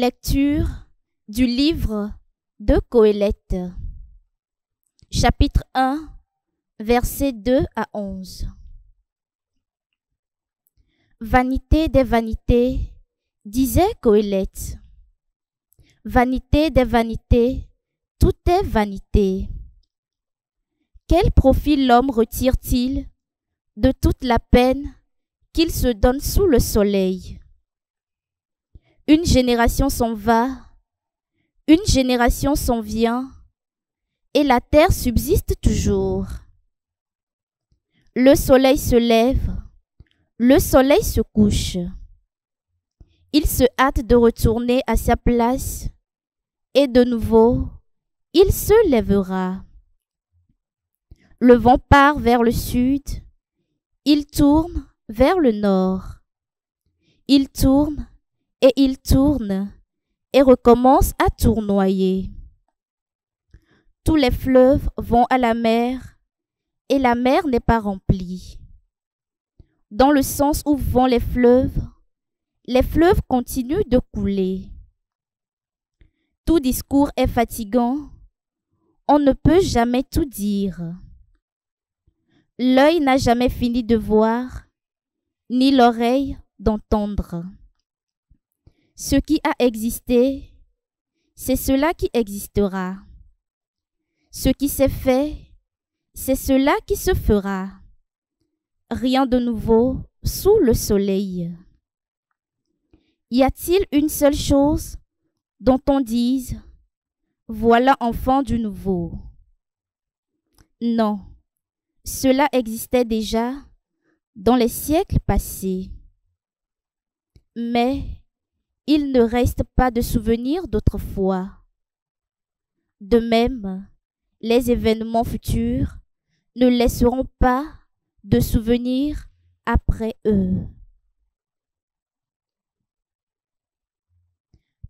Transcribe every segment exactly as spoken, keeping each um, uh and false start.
Lecture du livre de Qohelet, chapitre un, versets deux à onze. Vanité des vanités, disait Qohelet. Vanité des vanités, tout est vanité. Quel profit l'homme retire-t-il de toute la peine qu'il se donne sous le soleil? Une génération s'en va, une génération s'en vient, et la terre subsiste toujours. Le soleil se lève, le soleil se couche. Il se hâte de retourner à sa place, et de nouveau, il se lèvera. Le vent part vers le sud, il tourne vers le nord. Il tourne et il tourne, et recommence à tournoyer. Tous les fleuves vont à la mer, et la mer n'est pas remplie. Dans le sens où vont les fleuves, les fleuves continuent de couler. Tout discours est fatigant, on ne peut jamais tout dire. L'œil n'a jamais fini de voir, ni l'oreille d'entendre. Ce qui a existé, c'est cela qui existera. Ce qui s'est fait, c'est cela qui se fera. Rien de nouveau sous le soleil. Y a-t-il une seule chose dont on dise « Voilà enfant du nouveau ». Non, cela existait déjà dans les siècles passés. Mais il ne reste pas de souvenirs d'autrefois. De même, les événements futurs ne laisseront pas de souvenirs après eux.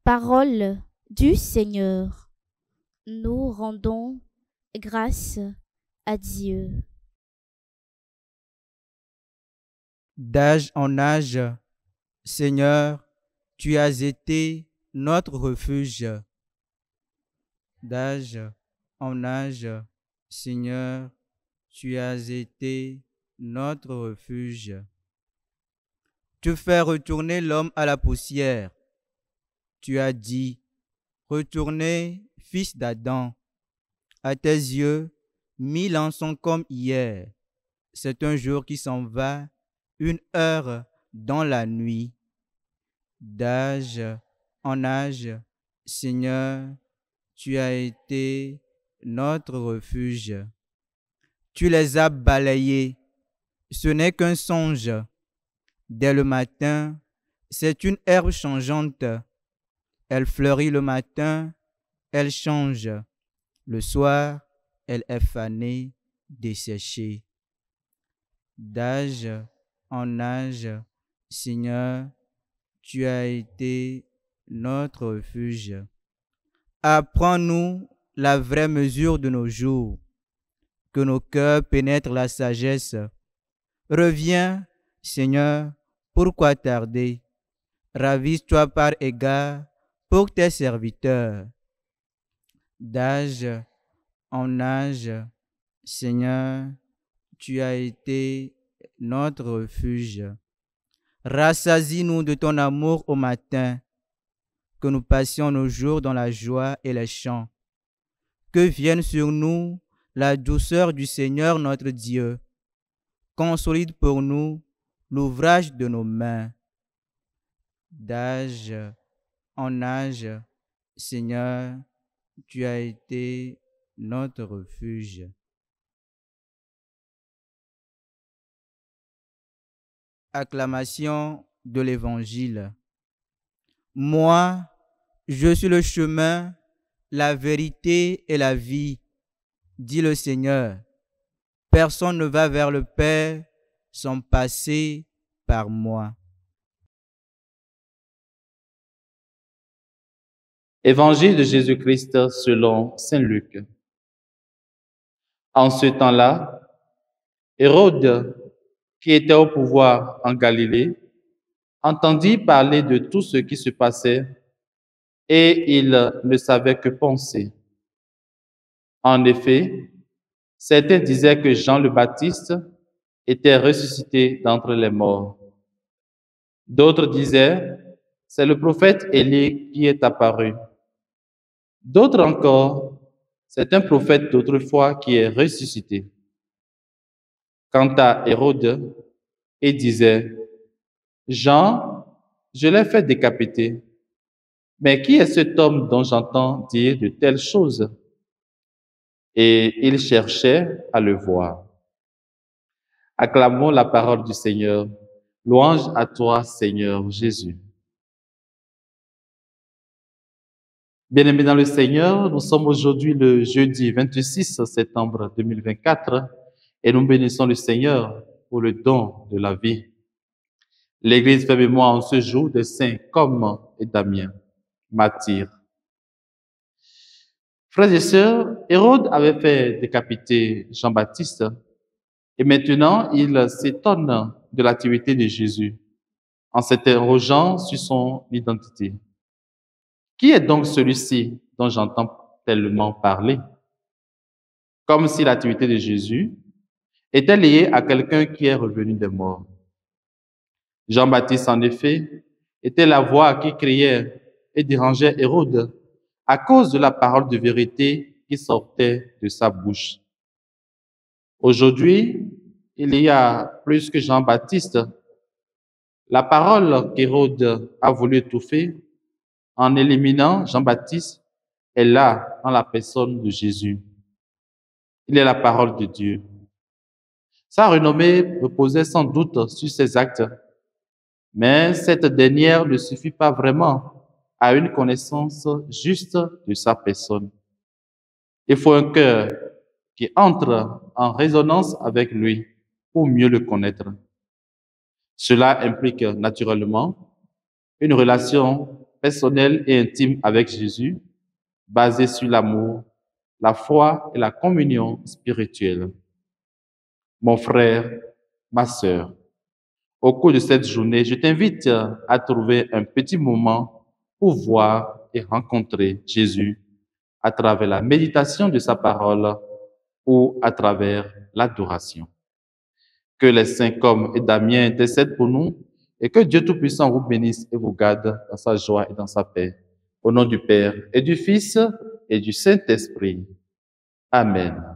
Parole du Seigneur, nous rendons grâce à Dieu. D'âge en âge, Seigneur, tu as été notre refuge. D'âge en âge, Seigneur, tu as été notre refuge. Tu fais retourner l'homme à la poussière. Tu as dit, retournez, fils d'Adam. À tes yeux, mille ans sont comme hier. C'est un jour qui s'en va, une heure dans la nuit. D'âge en âge, Seigneur, tu as été notre refuge. Tu les as balayés, ce n'est qu'un songe. Dès le matin, c'est une herbe changeante. Elle fleurit le matin, elle change. Le soir, elle est fanée, desséchée. D'âge en âge, Seigneur, tu as été notre refuge. Apprends-nous la vraie mesure de nos jours, que nos cœurs pénètrent la sagesse. Reviens, Seigneur, pourquoi tarder? Ravise-toi par égard pour tes serviteurs. D'âge en âge, Seigneur, tu as été notre refuge. Rassasie-nous de ton amour au matin, que nous passions nos jours dans la joie et les chants. Que vienne sur nous la douceur du Seigneur notre Dieu. Consolide pour nous l'ouvrage de nos mains. D'âge en âge, Seigneur, tu as été notre refuge. Acclamation de l'Évangile. Moi, je suis le chemin, la vérité et la vie, dit le Seigneur. Personne ne va vers le Père sans passer par moi. Évangile de Jésus-Christ selon Saint-Luc. En ce temps-là, Hérode, qui était au pouvoir en Galilée, entendit parler de tout ce qui se passait et il ne savait que penser. En effet, certains disaient que Jean le Baptiste était ressuscité d'entre les morts. D'autres disaient, c'est le prophète Élie qui est apparu. D'autres encore, c'est un prophète d'autrefois qui est ressuscité. Quant à Hérode, il disait, Jean, je l'ai fait décapiter. Mais qui est cet homme dont j'entends dire de telles choses? Et il cherchait à le voir. Acclamons la parole du Seigneur. Louange à toi, Seigneur Jésus. Bien-aimés dans le Seigneur, nous sommes aujourd'hui le jeudi vingt-six septembre deux mille vingt-quatre et nous bénissons le Seigneur pour le don de la vie. L'Église fait mémoire en ce jour des saints comme et Damien, martyrs. Frères et sœurs, Hérode avait fait décapiter Jean-Baptiste et maintenant il s'étonne de l'activité de Jésus en s'interrogeant sur son identité. Qui est donc celui-ci dont j'entends tellement parler? Comme si l'activité de Jésus était liée à quelqu'un qui est revenu des morts. Jean-Baptiste, en effet, était la voix qui criait et dérangeait Hérode à cause de la parole de vérité qui sortait de sa bouche. Aujourd'hui, il y a plus que Jean-Baptiste. La parole qu'Hérode a voulu étouffer en éliminant Jean-Baptiste est là en la personne de Jésus. Il est la parole de Dieu. Sa renommée reposait sans doute sur ses actes, mais cette dernière ne suffit pas vraiment à une connaissance juste de sa personne. Il faut un cœur qui entre en résonance avec lui pour mieux le connaître. Cela implique naturellement une relation personnel et intime avec Jésus, basé sur l'amour, la foi et la communion spirituelle. Mon frère, ma sœur, au cours de cette journée, je t'invite à trouver un petit moment pour voir et rencontrer Jésus à travers la méditation de sa parole ou à travers l'adoration. Que les saints comme et Damien intercèdent pour nous, et que Dieu Tout-Puissant vous bénisse et vous garde dans sa joie et dans sa paix. Au nom du Père et du Fils et du Saint-Esprit. Amen.